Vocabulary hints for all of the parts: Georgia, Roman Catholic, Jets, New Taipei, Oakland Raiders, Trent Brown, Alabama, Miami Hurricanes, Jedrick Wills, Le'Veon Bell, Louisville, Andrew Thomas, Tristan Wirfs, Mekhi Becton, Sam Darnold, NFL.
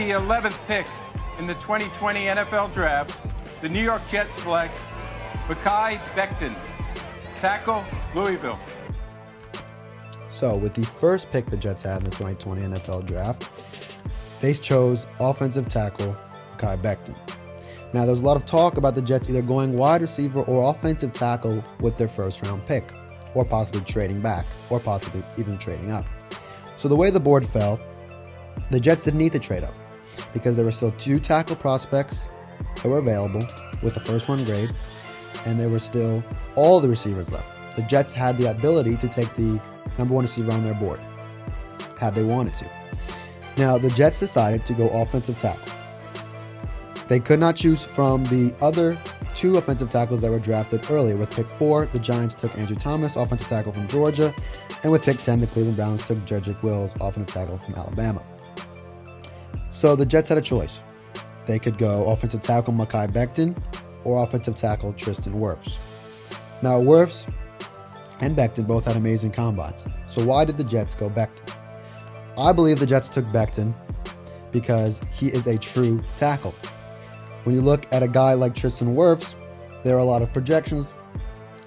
the 11th pick in the 2020 NFL Draft, the New York Jets select Mekhi Becton, tackle, Louisville. So with the first pick the Jets had in the 2020 NFL Draft, they chose offensive tackle Mekhi Becton. Now, there's a lot of talk about the Jets either going wide receiver or offensive tackle with their first-round pick, or possibly trading back, or possibly even trading up. So the way the board fell, the Jets didn't need to trade up because there were still two tackle prospects that were available with the first-round grade, and there were still all the receivers left. The Jets had the ability to take the #1 receiver on their board had they wanted to. Now, the Jets decided to go offensive tackle. They could not choose from the other two offensive tackles that were drafted earlier. With pick 4, the Giants took Andrew Thomas, offensive tackle from Georgia. And with pick 10, the Cleveland Browns took Jedrick Wills, offensive tackle from Alabama. So the Jets had a choice. They could go offensive tackle Mekhi Becton or offensive tackle Tristan Wirfs. Now, Wirfs and Becton both had amazing combines. So why did the Jets go Becton? I believe the Jets took Becton because he is a true tackle. When you look at a guy like Tristan Wirfs, there are a lot of projections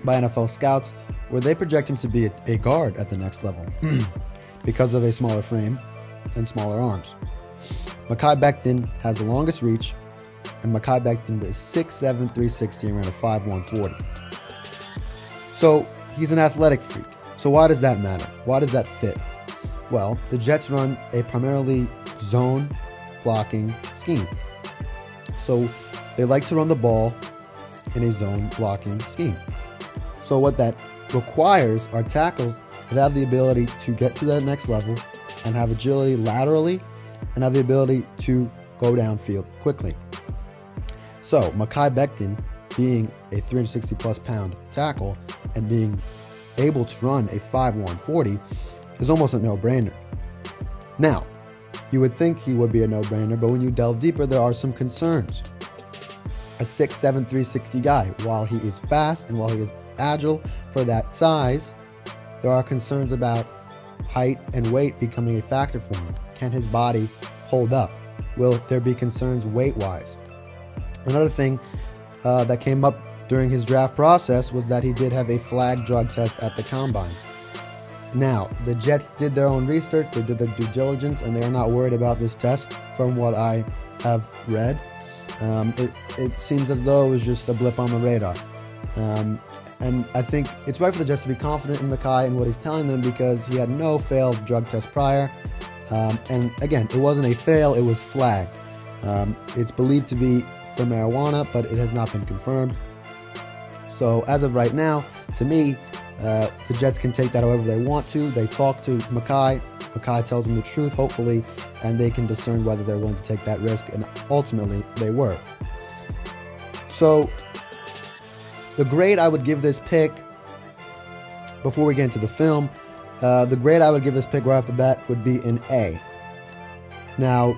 by NFL scouts where they project him to be a guard at the next level because of a smaller frame and smaller arms. Mekhi Becton has the longest reach, and Mekhi Becton is 6'7", 360, and ran a 5'1", 40. So he's an athletic freak. So why does that matter? Why does that fit? Well, the Jets run a primarily zone blocking scheme. So they like to run the ball in a zone blocking scheme. So what that requires are tackles that have the ability to get to that next level and have agility laterally and have the ability to go downfield quickly. So Mekhi Becton, being a 360 plus pound tackle and being able to run a 5'1", 40 is almost a no-brainer. Now, you would think he would be a no-brainer, but when you delve deeper, there are some concerns. A 6'7", 360 guy, while he is fast and while he is agile for that size, there are concerns about height and weight becoming a factor for him. Can his body hold up? Will there be concerns weight-wise? Another thing that came up during his draft process was that he did have a flag drug test at the combine. Now, the Jets did their own research, they did their due diligence, and they are not worried about this test from what I have read. It seems as though it was just a blip on the radar. And I think it's right for the Jets to be confident in Mekhi and what he's telling them because he had no failed drug test prior. And again, it wasn't a fail, it was flagged. It's believed to be for marijuana, but it has not been confirmed. So as of right now, to me, the Jets can take that however they want to. They talk to Mekhi. Mekhi tells them the truth, hopefully, and they can discern whether they're willing to take that risk, and ultimately, they were. So, the grade I would give this pick, before we get into the film, the grade I would give this pick right off the bat would be an A. Now,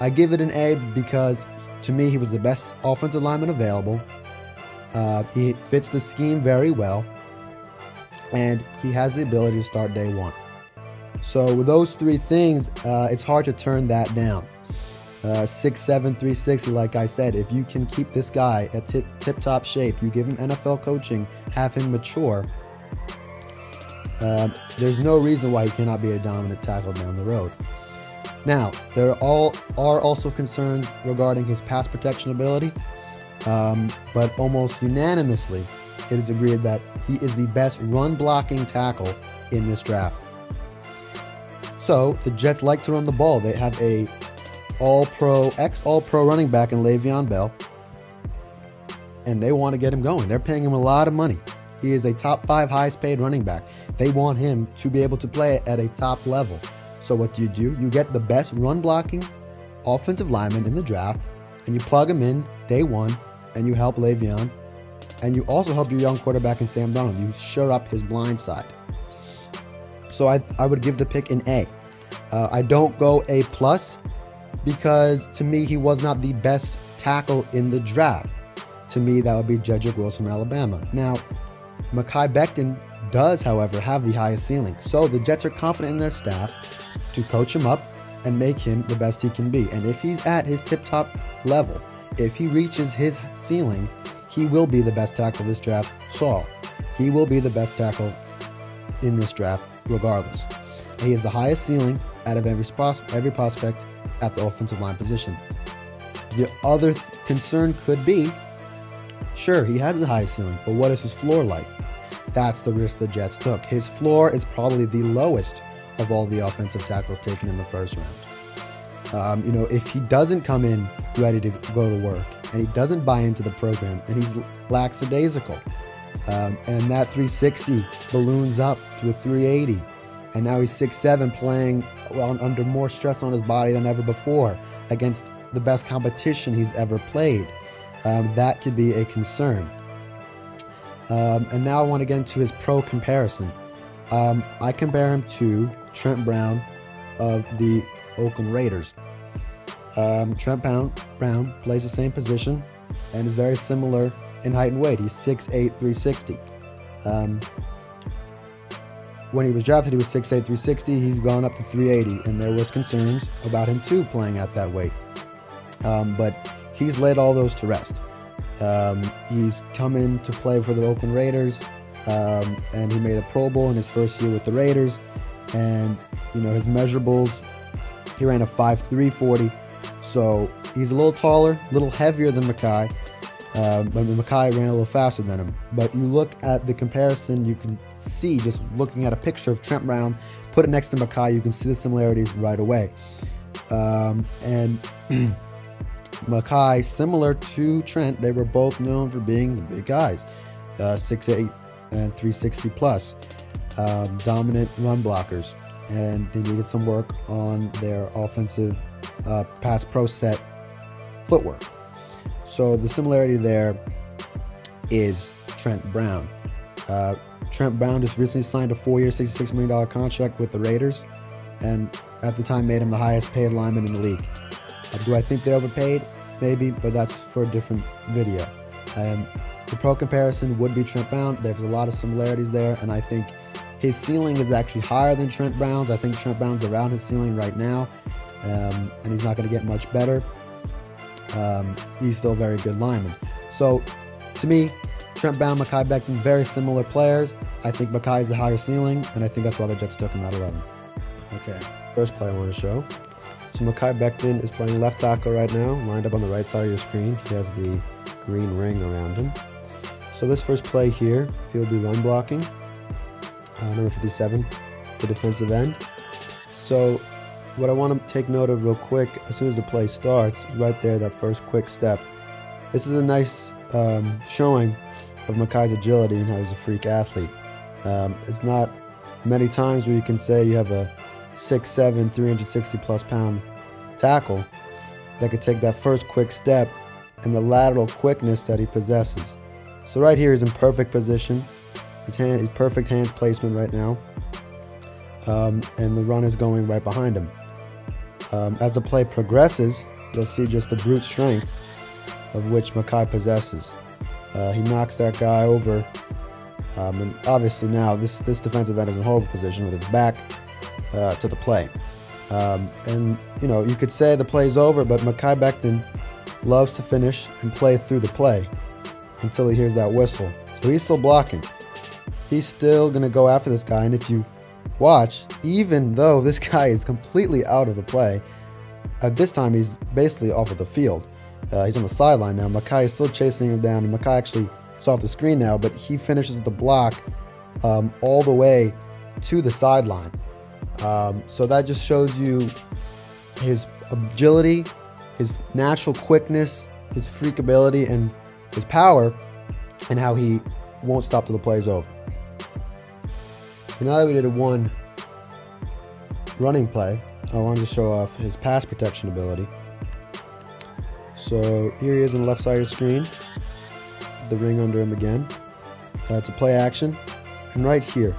I give it an A because, to me, he was the best offensive lineman available. He fits the scheme very well, and he has the ability to start day one. So with those three things, it's hard to turn that down. 6'7", 360, like I said, if you can keep this guy at tip-top shape, you give him NFL coaching, have him mature, there's no reason why he cannot be a dominant tackle down the road. Now, there are also concerns regarding his pass protection ability, but almost unanimously, it is agreed that he is the best run-blocking tackle in this draft. So, the Jets like to run the ball. They have a all-pro, ex-all-pro running back in Le'Veon Bell, and they want to get him going. They're paying him a lot of money. He is a top 5 highest-paid running back. They want him to be able to play at a top level. So what do? You get the best run-blocking offensive lineman in the draft, and you plug him in day one, and you help Le'Veon. And you also help your young quarterback in Sam Darnold. You shore up his blind side. So I would give the pick an A. I don't go A+, because to me, he was not the best tackle in the draft. To me, that would be Jedrick Wills from Alabama. Now, Mekhi Becton does, however, have the highest ceiling. So the Jets are confident in their staff to coach him up and make him the best he can be. And if he's at his tip-top level, if he reaches his ceiling, he will be the best tackle this draft saw. He will be the best tackle in this draft regardless. He has the highest ceiling out of every prospect at the offensive line position. The other concern could be, sure, he has the highest ceiling, but what is his floor like? That's the risk the Jets took. His floor is probably the lowest of all the offensive tackles taken in the first round. You know, if he doesn't come in ready to go to work, and he doesn't buy into the program, and he's lackadaisical, and that 360 balloons up to a 380, and now he's 6'7", playing well, under more stress on his body than ever before against the best competition he's ever played. That could be a concern. And now I want to get into his pro comparison. I compare him to Trent Brown of the Oakland Raiders. Trent Brown plays the same position and is very similar in height and weight. He's 6'8", 360. When he was drafted, he was 6'8", 360. He's gone up to 380, and there was concerns about him too playing at that weight. But he's laid all those to rest. He's come in to play for the Oakland Raiders, and he made a Pro Bowl in his first year with the Raiders. And, you know, his measurables, he ran a 5'3", 40. So he's a little taller, a little heavier than Mekhi. But Mekhi ran a little faster than him. But you look at the comparison, you can see, just looking at a picture of Trent Brown, put it next to Mekhi, you can see the similarities right away. And Mekhi, similar to Trent, they were both known for being the big guys, 6'8" and 360 plus, dominant run blockers, and they needed some work on their offensive pass pro set footwork. So the similarity there is Trent Brown. Trent Brown just recently signed a 4-year, $66 million contract with the Raiders, and at the time made him the highest paid lineman in the league. Do I think they overpaid? Maybe, but that's for a different video. The pro comparison would be Trent Brown. There's a lot of similarities there, and I think his ceiling is actually higher than Trent Brown's. I think Trent Brown's around his ceiling right now, and he's not going to get much better. He's still a very good lineman. So, to me, Trent Brown, Mekhi Becton, very similar players. I think Mekhi is the higher ceiling, and I think that's why the Jets took him at 11. Okay, first play I want to show. So Mekhi Becton is playing left tackle right now, lined up on the right side of your screen. He has the green ring around him. So this first play here, he'll be run blocking. Number 57, the defensive end. So what I want to take note of real quick, as soon as the play starts, right there, that first quick step. This is a nice showing of Mekhi's agility and how he's a freak athlete. It's not many times where you can say you have a 6'7", 360 plus pound tackle that could take that first quick step and the lateral quickness that he possesses. So right here, he's in perfect position. His perfect hand placement right now. And the run is going right behind him. As the play progresses, you'll see just the brute strength of which Mekhi possesses. He knocks that guy over. And obviously now, this defensive end is in horrible position with his back to the play. And, you know, you could say the play's over, but Mekhi Becton loves to finish and play through the play until he hears that whistle. So he's still blocking. He's still going to go after this guy. And if you watch, even though this guy is completely out of the play, at this time he's basically off of the field. He's on the sideline now. Mekhi is still chasing him down. And Mekhi actually is off the screen now, but he finishes the block all the way to the sideline. So that just shows you his agility, his natural quickness, his freak ability, and his power, and how he won't stop till the play's over. So now that we did a one running play, I wanted to show off his pass protection ability. So here he is on the left side of your screen, the ring under him again. It's a play action, and right here,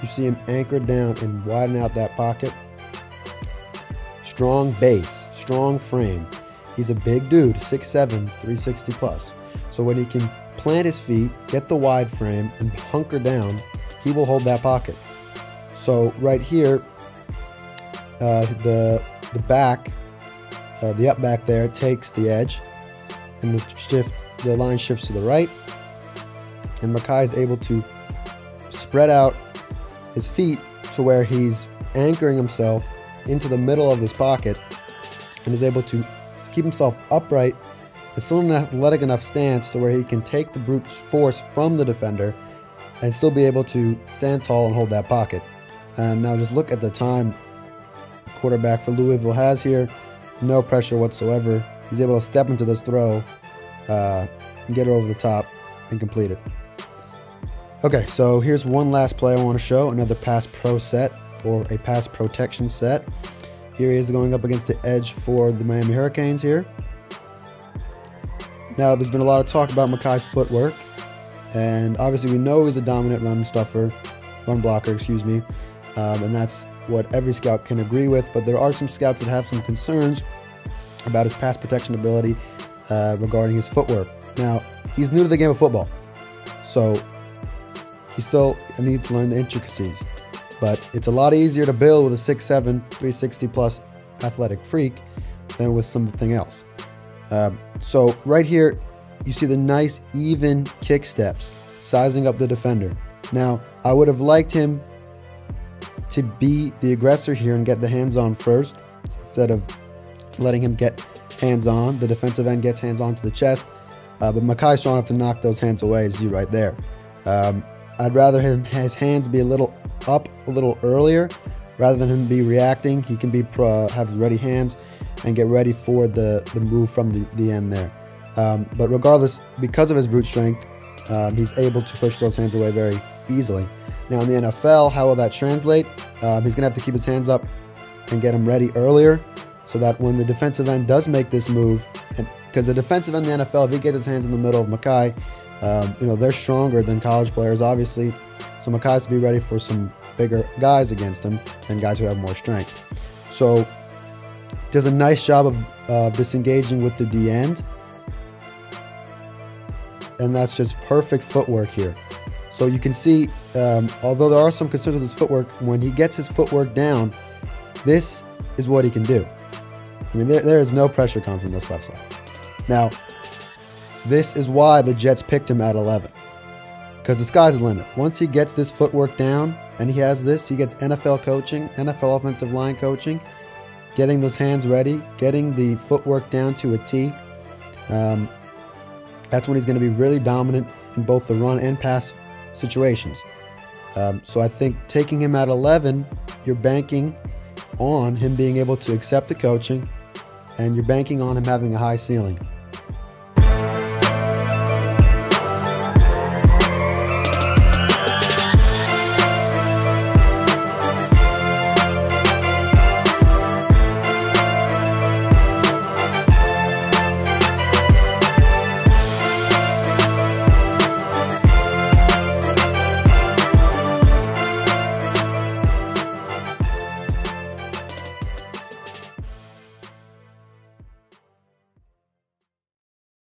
you see him anchored down and widen out that pocket. Strong base, strong frame. He's a big dude, 6'7", 360 plus. So when he can plant his feet, get the wide frame, and hunker down, he will hold that pocket. So right here, the back, the up back there takes the edge, and the line shifts to the right, and Mekhi is able to spread out his feet to where he's anchoring himself into the middle of his pocket and is able to keep himself upright and still in an athletic enough stance to where he can take the brute force from the defender and still be able to stand tall and hold that pocket. And now just look at the time the quarterback for Louisville has here. No pressure whatsoever. He's able to step into this throw and get it over the top and complete it. Okay, so here's one last play I want to show, another pass pro set or a pass protection set. Here he is going up against the edge for the Miami Hurricanes here. Now, there's been a lot of talk about Mekhi's footwork, and obviously we know he's a dominant run blocker, and that's what every scout can agree with, but there are some scouts that have some concerns about his pass protection ability regarding his footwork. Now, he's new to the game of football, so he still needs to learn the intricacies, but it's a lot easier to build with a 6'7", 360 plus athletic freak than with something else. So right here, you see the nice even kick steps, sizing up the defender. Now, I would have liked him to be the aggressor here and get the hands on first, instead of letting him get hands on. The defensive end gets hands on to the chest, but Mekhi's strong enough to knock those hands away, as you right there. I'd rather his hands be a little up a little earlier rather than him be reacting. He can be have ready hands and get ready for the move from the end there. But regardless, because of his brute strength, he's able to push those hands away very easily. Now in the NFL, how will that translate? He's going to have to keep his hands up and get him ready earlier so that when the defensive end does make this move, because the defensive end in the NFL, if he gets his hands in the middle of Mekhi, they're stronger than college players, obviously. So Mekhi has to be ready for some bigger guys against him and guys who have more strength. So does a nice job of disengaging with the D end. And that's just perfect footwork here. So you can see, although there are some concerns with his footwork, when he gets his footwork down, this is what he can do. I mean, there is no pressure coming from this left side. Now, this is why the Jets picked him at 11, because the sky's the limit. Once he gets this footwork down and he has this, he gets NFL coaching, NFL offensive line coaching, getting those hands ready, getting the footwork down to a T. That's when he's going to be really dominant in both the run and pass situations. So I think taking him at 11, you're banking on him being able to accept the coaching, and you're banking on him having a high ceiling.